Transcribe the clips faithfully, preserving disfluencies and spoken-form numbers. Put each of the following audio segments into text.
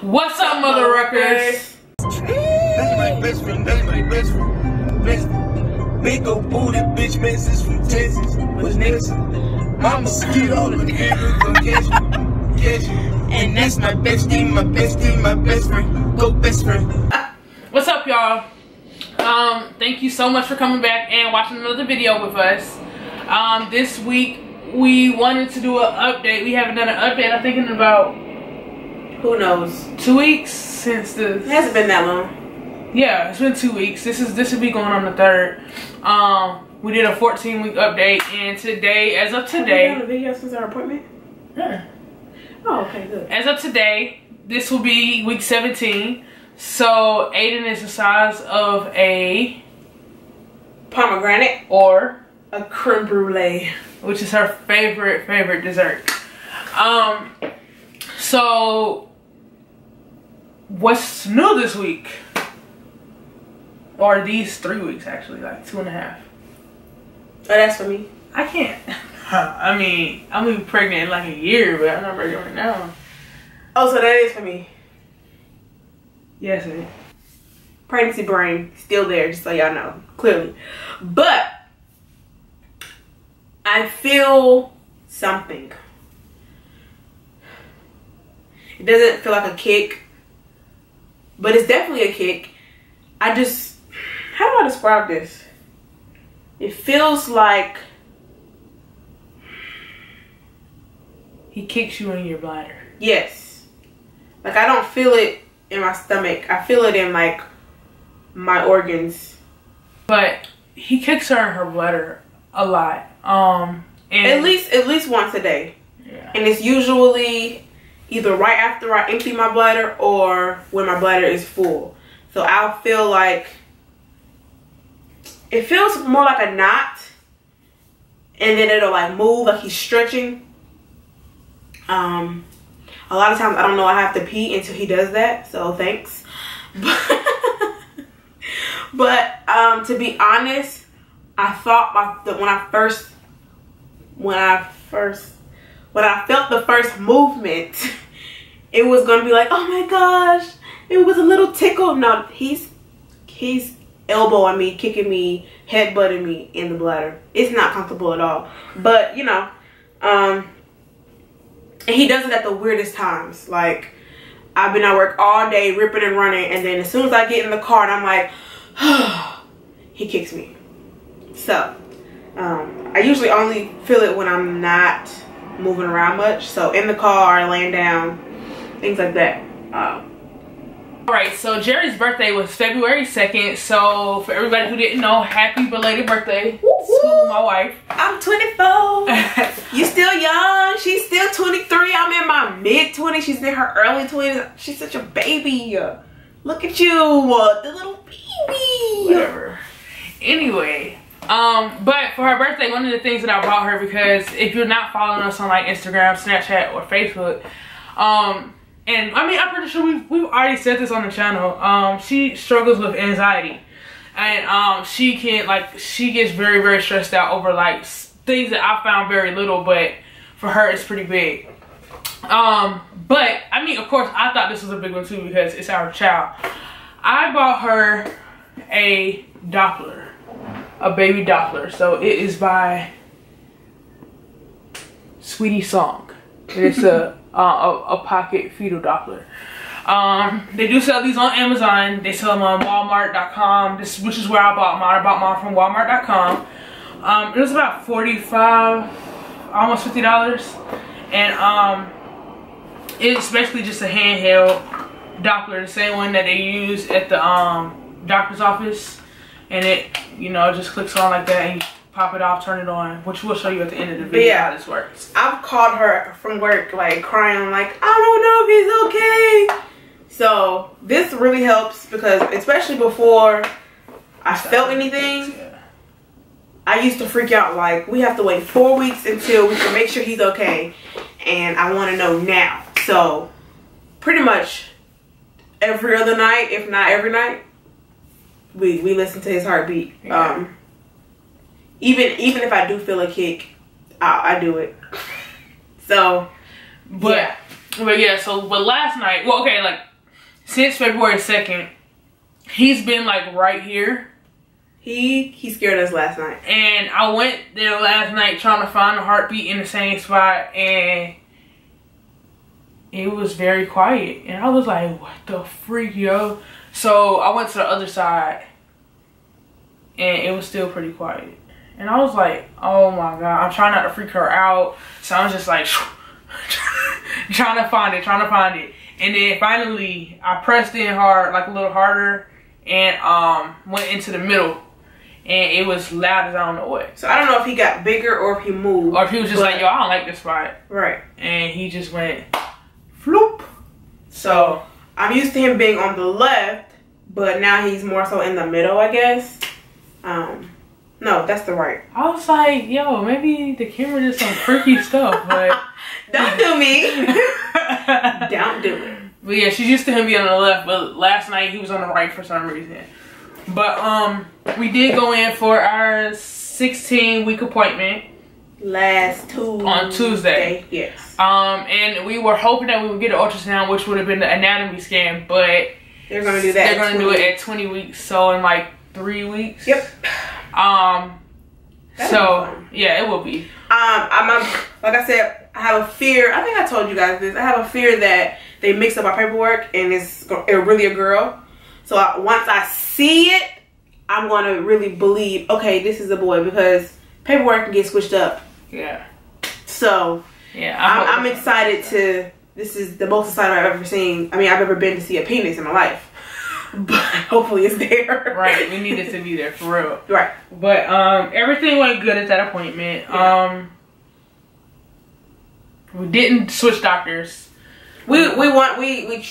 What's up, mother ruckers? That's my best friend, that's my best friend. Best, big old booty bitch, messes from Texas. What's next? Mama skid all the niggas, come catch me, catch me. And that's my bestie, my bestie, my best friend. Go best friend. What's up, y'all? Um, thank you so much for coming back and watching another video with us. Um, this week we wanted to do an update. We haven't done an update, I think, in about, who knows, two weeks since this. It hasn't been that long. Yeah, it's been two weeks. This is this will be going on the third. Um, we did a fourteen week update, and today, as of today, have we done a video since our appointment? Yeah. Oh, okay, good. As of today, this will be week seventeen. So Aiden is the size of a pomegranate or a creme brulee, which is her favorite favorite dessert. Um, so what's new this week, or these three weeks actually, like two and a half? Oh, that's for me. I can't. I mean, I'm gonna be pregnant in like a year, but I'm not pregnant right now. Oh, so that is for me. Yes, it is. Pregnancy brain still there, just so y'all know, clearly. But I feel something. It doesn't feel like a kick, but it's definitely a kick. I just, how do I describe this? It feels like he kicks you in your bladder. Yes. Like, I don't feel it in my stomach, I feel it in like my organs. But he kicks her in her bladder a lot. Um, and at least at least once a day. Yeah. And it's usually either right after I empty my bladder or when my bladder is full. So I'll feel like it feels more like a knot, and then it'll like move, like he's stretching. Um. A lot of times I don't know I have to pee until he does that, so thanks. But um, to be honest, I thought my, the, when I first, when I first, when I felt the first movement, it was gonna be like, oh my gosh, it was a little tickle. No, he's he's elbowing me, kicking me, headbutting me in the bladder. It's not comfortable at all. But you know, um. And he does it at the weirdest times. Like, I've been at work all day ripping and running, and then as soon as I get in the car and I'm like, oh, he kicks me. So, um, I usually only feel it when I'm not moving around much. So, in the car, laying down, things like that. Um, Alright, so Jerry's birthday was February second. So, for everybody who didn't know, happy belated birthday woo -woo. To my wife. I'm twenty-four. You still young. She's still twenty-three. I'm in my mid twenties. She's in her early twenties. She's such a baby. Look at you. The little baby. Whatever. Anyway, um, but for her birthday, one of the things that I bought her, because if you're not following us on like Instagram, Snapchat, or Facebook, um... and I mean, I'm pretty sure we've, we've already said this on the channel. Um, she struggles with anxiety. And um, she can, like, she gets very, very stressed out over, like, things that I found very little, but for her, it's pretty big. Um, but, I mean, of course, I thought this was a big one, too, because it's our child. I bought her a Doppler, a baby Doppler. So, it is by Sweetie Song. And it's a... Uh, a, a pocket fetal Doppler. Um, they do sell these on Amazon. They sell them on Walmart dot com. This, which is where I bought mine. I bought mine from Walmart dot com. Um, it was about forty-five, almost fifty dollars, and um, it's basically just a handheld Doppler, the same one that they use at the um, doctor's office, and it, you know, just clicks on like that. And pop it off, turn it on, which we'll show you at the end of the video yeah, how this works. I've called her from work, like, crying, like, I don't know if he's okay. So, this really helps because, especially before I felt anything, I used to freak out, like, we have to wait four weeks until we can make sure he's okay. And I want to know now. So, pretty much every other night, if not every night, we, we listen to his heartbeat. Yeah. Um, Even even if I do feel a kick, I, I do it. So, but yeah. But yeah, so, but last night, well, okay, like, since February second, he's been, like, right here. He, he scared us last night. And I went there last night trying to find a heartbeat in the same spot, and it was very quiet. And I was like, what the freak, yo? So I went to the other side, and it was still pretty quiet. And I was like, oh my God, I'm trying not to freak her out. So I was just like, trying to find it, trying to find it. And then finally, I pressed in hard, like a little harder, and um, went into the middle. And it was loud as I don't know what. So I don't know if he got bigger or if he moved. Or if he was just like, yo, I don't like this spot. Right. And he just went, floop. So I'm used to him being on the left, but now he's more so in the middle, I guess. Um... No, that's the right. I was like, yo, maybe the camera did some freaky stuff, but don't do me. Don't do it. But yeah, she's used to him being on the left, but last night he was on the right for some reason. But um, we did go in for our sixteen week appointment last Tuesday. On Tuesday, yes. Um, and we were hoping that we would get an ultrasound, which would have been the anatomy scan, but they're gonna do that. They're gonna do it at twenty weeks, so in like three weeks. Yep. Um, That'd so yeah, it will be. Um, I'm a, like I said, I have a fear. I think I told you guys this. I have a fear that they mix up my paperwork and it's, it's really a girl. So I, once I see it, I'm gonna really believe, okay, this is a boy, because paperwork can get squished up. Yeah. So yeah, I'm, I'm excited to. This is the most excited I've ever seen. I mean, I've ever been to see a penis in my life. But hopefully it's there. Right, we need it to be there for real. Right. But um everything went good at that appointment. Yeah. Um we didn't switch doctors. We we want we we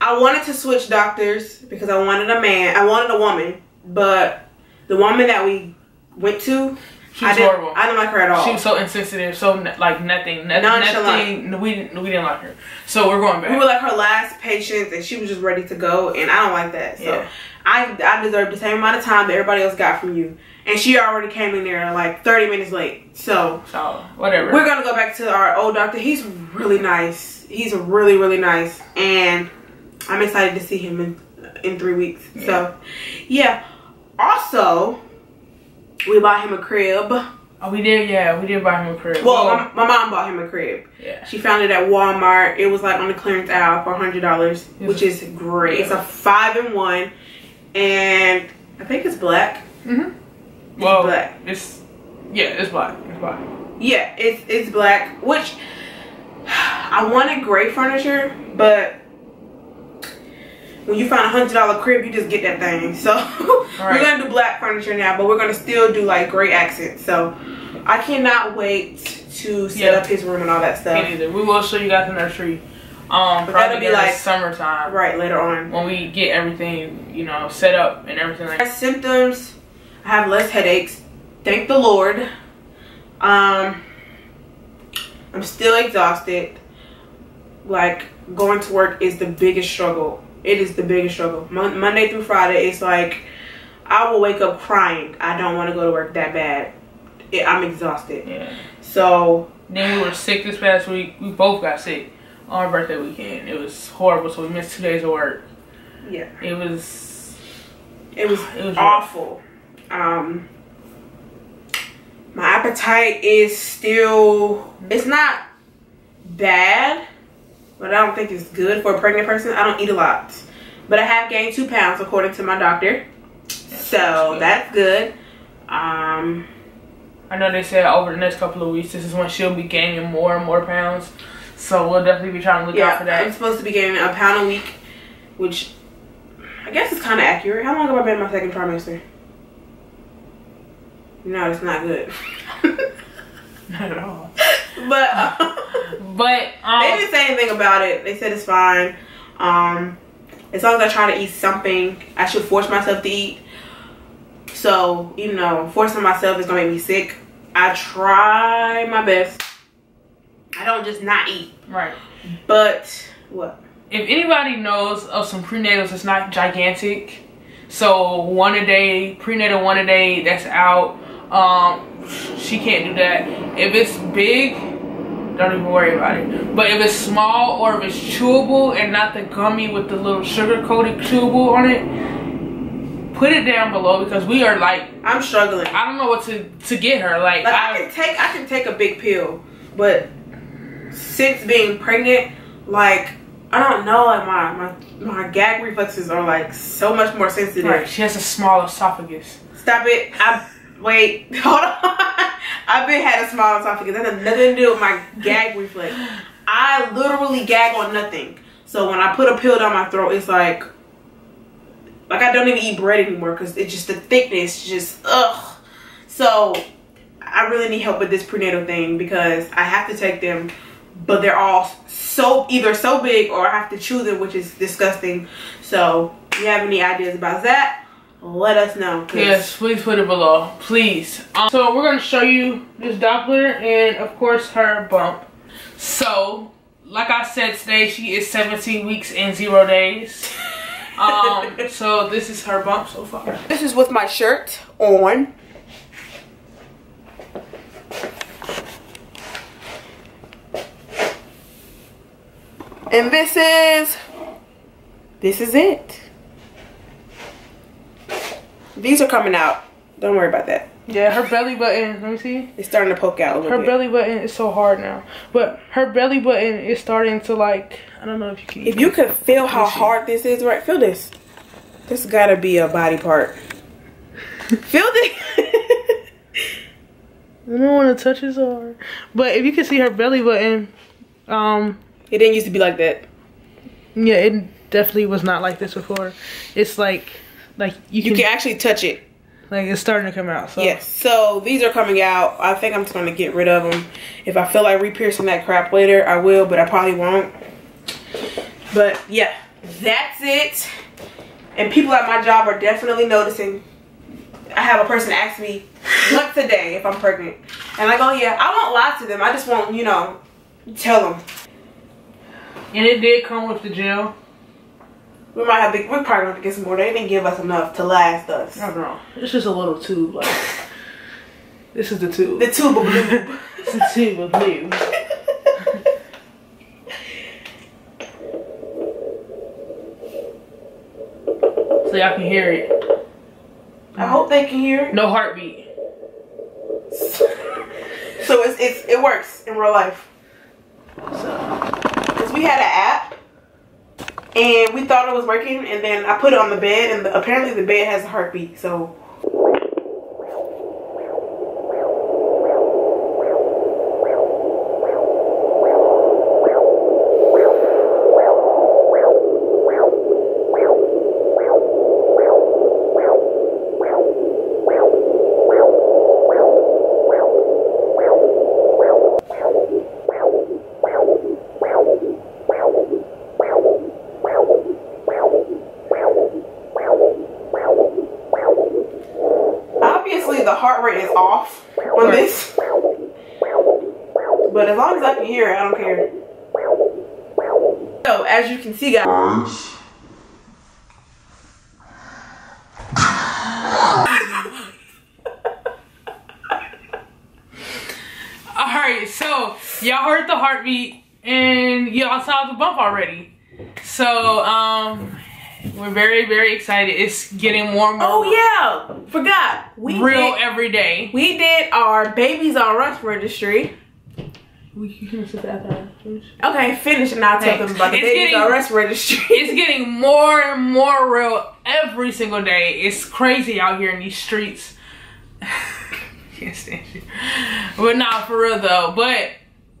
I wanted to switch doctors because I wanted a man. I wanted a woman, but the woman that we went to, she was I didn't, horrible. I didn't like her at all. She was so insensitive, so like nothing, nothing, nothing. We didn't, we didn't like her, so we're going back. We were like her last patient, and she was just ready to go, and I don't like that. So yeah. I, I deserve the same amount of time that everybody else got from you, and she already came in there like thirty minutes late. So, so whatever. We're gonna go back to our old doctor. He's really nice. He's really really nice, and I'm excited to see him in in three weeks. Yeah. So, yeah. Also, we bought him a crib. Oh, we did? Yeah, we did buy him a crib. Well, my, my mom bought him a crib. Yeah. She found it at Walmart. It was like on the clearance aisle for one hundred dollars, which is great. Yeah. It's a five in one, and I think it's black. Mm-hmm. It's well, black. It's, yeah, it's black. It's black. Yeah, it's, it's black, which I wanted gray furniture, but when you find a hundred dollar crib, you just get that thing. So right. We're gonna do black furniture now, but we're gonna still do like gray accents. So I cannot wait to set yep. up his room and all that stuff. Me neither. We will show you guys the nursery. Um, but that'll be like summertime, right? Later on, when we get everything, you know, set up and everything. Like that. Symptoms. I have less headaches. Thank the Lord. Um, I'm still exhausted. Like going to work is the biggest struggle. It is the biggest struggle. Mon Monday through Friday, it's like I will wake up crying. I don't want to go to work that bad. It, I'm exhausted. Yeah. So then we were sick this past week. We both got sick on our birthday weekend. It was horrible. So we missed two days of work. Yeah. It was. It was, it was awful. Um. My appetite is still. It's not bad, but I don't think it's good for a pregnant person. I don't eat a lot. But I have gained two pounds according to my doctor. That's so good. That's good. Um, I know they said over the next couple of weeks, this is when she'll be gaining more and more pounds. So we'll definitely be trying to look yeah, out for that. I'm supposed to be gaining a pound a week, which I guess is kind of accurate. How long have I been in my second trimester? No, it's not good. Not at all. But uh, but um, they didn't say anything about it. They said it's fine. Um, as long as I try to eat something, I should force myself to eat. So you know, forcing myself is gonna make me sick. I try my best. I don't just not eat. Right. But what? If anybody knows of some prenatals, it's not gigantic. So one a day, prenatal one a day. That's out. Um, she can't do that. If it's big. don't even worry about it. But if it's small or if it's chewable and not the gummy with the little sugar coated chewable on it, put it down below, because we are like, I'm struggling. I don't know what to to get her. Like, like I, I can take I can take a big pill, but since being pregnant, like, I don't know, like my my my gag reflexes are like so much more sensitive. Right. She has a small esophagus. Stop it. I wait. Hold on. I've been had a small esophagus. That has nothing to do with my gag reflex. I literally gag on nothing. So when I put a pill down my throat, it's like like I don't even eat bread anymore, because it's just the thickness, just ugh. So I really need help with this prenatal thing, because I have to take them, but they're all so either so big or I have to chew them, which is disgusting. So if you have any ideas about that, let us know. Yes, please put it below, please. Um, so we're gonna show you this Doppler and of course her bump. So like I said, today she is seventeen weeks and zero days. Um, so this is her bump so far. This is with my shirt on. And this is, this is it. These are coming out. Don't worry about that. Yeah, her belly button, let me see. It's starting to poke out a little her bit. Her belly button is so hard now. But her belly button is starting to, like, I don't know if you can. If you could feel how hard this is, right? Feel this. This gotta be a body part. Feel this. I don't want to touch it so hard. But if you can see her belly button, um... it didn't used to be like that. Yeah, it definitely was not like this before. It's like, like you can, you can actually touch it. Like, it's starting to come out. So. Yes. So these are coming out. I think I'm just going to get rid of them. If I feel like re-piercing that crap later, I will, but I probably won't. But yeah, that's it. And people at my job are definitely noticing. I have a person ask me, what today if I'm pregnant? And I go, yeah, I won't lie to them. I just won't, you know, tell them. And it did come with the gel. We might have big. We probably have to get some more. They didn't give us enough to last us. I don't know. It's just a little tube. Like, this is the tube. The tube of blue. It's the tube of blue. So y'all can hear it. I hope they can hear it. No heartbeat. So it's it's it works in real life. So. We had an app and we thought it was working, and then I put it on the bed, and the, apparently the bed has a heartbeat. So is off on this, but as long as I can hear it, I don't care. So as you can see, guys, all right, so y'all heard the heartbeat and y'all saw the bump already. So um we're very, very excited. It's getting more and more. Oh, warm. Yeah. Forgot. We Real did, every day. We did our Babies R Us registry. We can finish it after I finish. Okay, finish and I'll tell them about the it's Babies R Us registry. It's getting more and more real every single day. It's crazy out here in these streets. Can't stand you. But nah, for real though. But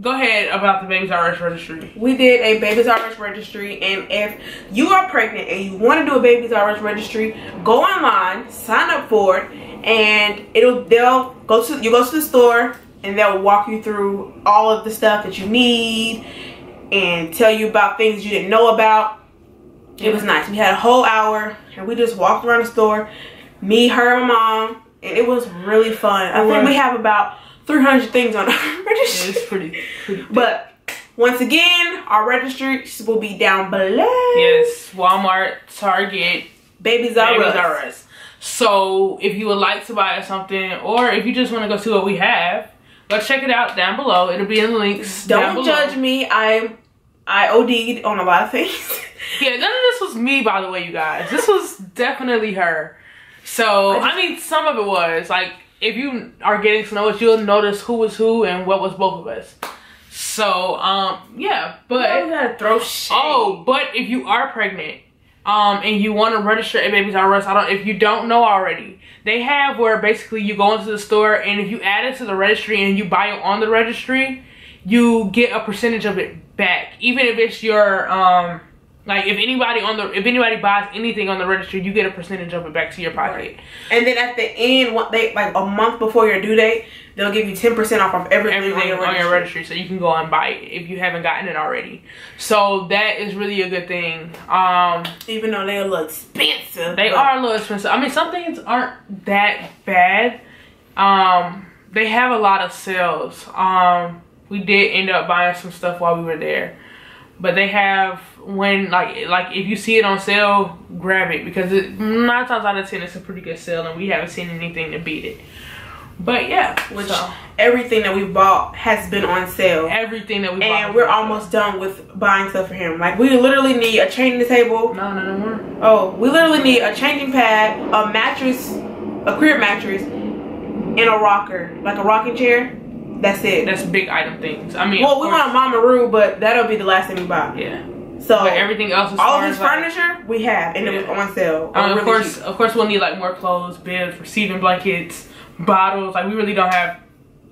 go ahead about the Babies R Us registry. We did a Babies R Us registry, and if you are pregnant and you want to do a Babies R Us registry, go online, sign up for it, and it'll they'll go to you go to the store and they'll walk you through all of the stuff that you need and tell you about things you didn't know about. It was nice. We had a whole hour and we just walked around the store, me, her, and mom, and it was really fun. I think we have about three hundred things on our registry. Yeah, it's pretty, pretty. But once again, our registries will be down below. Yes, Walmart, Target, Babies R Us. Babies R Us. So if you would like to buy us something, or if you just want to go see what we have, Go check it out down below. It'll be in the links. Don't down judge below. me. I I OD'd on a lot of things. Yeah, none of this was me, by the way, you guys. This was definitely her. So I, just, I mean, some of it was like, if you are getting to know us, you'll notice who was who and what was both of us. So um, yeah, but you gotta throw shade. Oh, but if you are pregnant, um, and you want to register at Babies R Us, I don't. If you don't know already, they have where basically you go into the store and if you add it to the registry and you buy it on the registry, you get a percentage of it back, even if it's your um. Like if anybody on the if anybody buys anything on the registry, you get a percentage of it back to your pocket. Right. And then at the end, what they like a month before your due date, they'll give you ten percent off of everything, everything on, your, on registry. your registry, so you can go and buy it if you haven't gotten it already. So that is really a good thing. Um, Even though they're a little expensive, they are a little expensive. I mean, some things aren't that bad. Um, they have a lot of sales. Um, we did end up buying some stuff while we were there. But they have when like like if you see it on sale, grab it because it, nine times out of ten it's a pretty good sale and we haven't seen anything to beat it. But yeah, which so. everything that we bought has been on sale. Everything that we bought, and we're almost done with buying stuff for him. Like we literally need a changing table. No, no, no more. Oh, we literally need a changing pad, a mattress, a crib mattress, and a rocker, like a rocking chair. That's it. That's big item things. I mean, well, we want a Mama Roo, but that'll be the last thing we buy. Yeah. So but everything else, as all far of this as furniture like, we have, and yeah. it was on sale. Um, of really course, cheap. of course, we'll need like more clothes, bibs, receiving blankets, bottles. Like we really don't have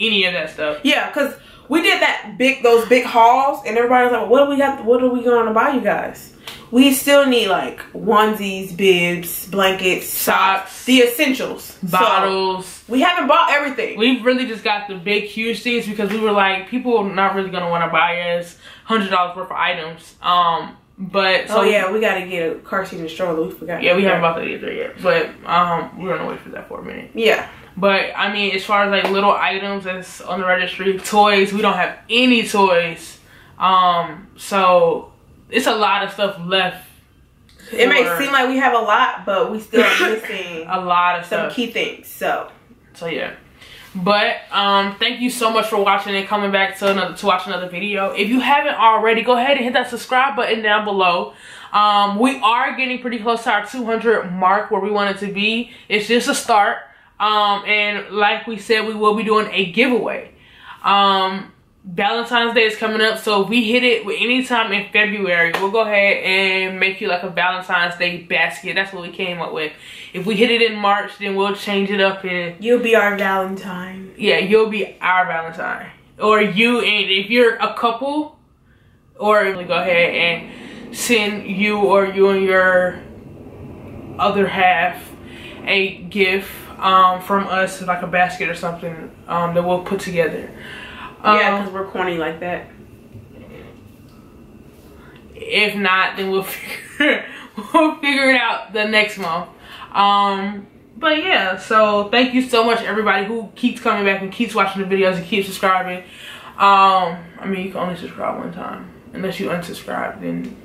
any of that stuff. Yeah, cause we did that big those big hauls, and everybody was like, well, "What do we got? What are we going to buy, you guys?" We still need like onesies, bibs, blankets, socks, the essentials, bottles. So we haven't bought everything. We've really just got the big, huge things because we were like, people are not really gonna want to buy us one hundred dollars worth of items. Um, but so oh yeah, we gotta get a car seat and stroller. We forgot. Yeah, we haven't bought that either yet, but um, we're gonna wait for that for a minute. Yeah. But I mean, as far as like little items that's on the registry, toys, we don't have any toys. Um, so. It's a lot of stuff left. It may seem like we have a lot, but we still are missing a lot of some stuff. key things. So, so yeah. But um, thank you so much for watching and coming back to another to watch another video. If you haven't already, go ahead and hit that subscribe button down below. Um, we are getting pretty close to our two hundred mark where we want it to be. It's just a start. Um, and like we said, we will be doing a giveaway. Um. Valentine's Day is coming up, so if we hit it with any time in February, we'll go ahead and make you like a Valentine's Day basket. That's what we came up with. If we hit it in March, then we'll change it up and you'll be our Valentine. Yeah, you'll be our Valentine. Or you, and if you're a couple, or we'll go ahead and send you or you and your other half a gift um, from us, like a basket or something um, that we'll put together. Yeah, because um, we're corny like that. If not, then we'll figure, we'll figure it out the next month. Um, but yeah, so thank you so much, everybody who keeps coming back and keeps watching the videos and keeps subscribing. Um, I mean, you can only subscribe one time. Unless you unsubscribe, then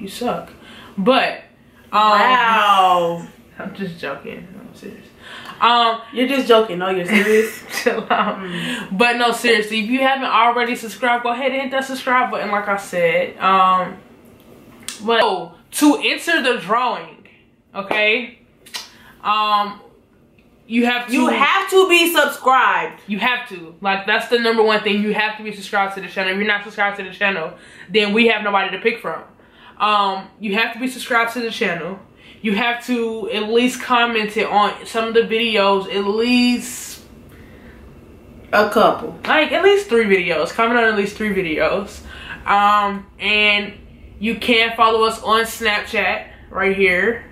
you suck. But, um, wow. I'm just joking. I'm serious. Um, you're just joking. No, you're serious. Chill out. Mm. But no, seriously, if you haven't already subscribed, go ahead and hit that subscribe button, like I said. Um, but oh, to enter the drawing, okay? Um, you have to. You have to be subscribed. You have to. Like that's the number one thing. You have to be subscribed to the channel. If you're not subscribed to the channel, then we have nobody to pick from. Um, you have to be subscribed to the channel. You have to at least comment it on some of the videos, at least a couple. Like at least three videos. Comment on at least three videos. Um, and you can follow us on Snapchat right here.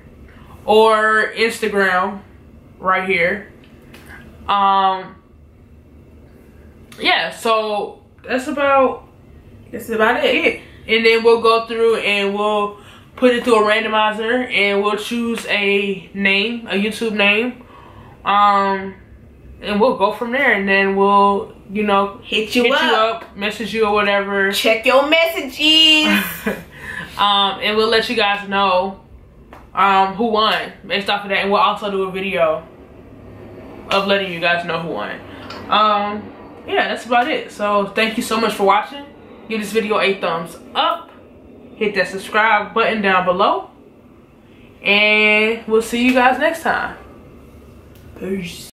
Or Instagram right here. Um, yeah, so that's about, that's about it. And then we'll go through and we'll put it through a randomizer and we'll choose a name, a YouTube name. Um, and we'll go from there and then we'll, you know, hit you, hit up. you up, message you or whatever. Check your messages. um, and we'll let you guys know um, who won based off of that. And we'll also do a video of letting you guys know who won. Um, yeah, that's about it. So thank you so much for watching. Give this video a thumbs up. Hit that subscribe button down below. And we'll see you guys next time. Peace.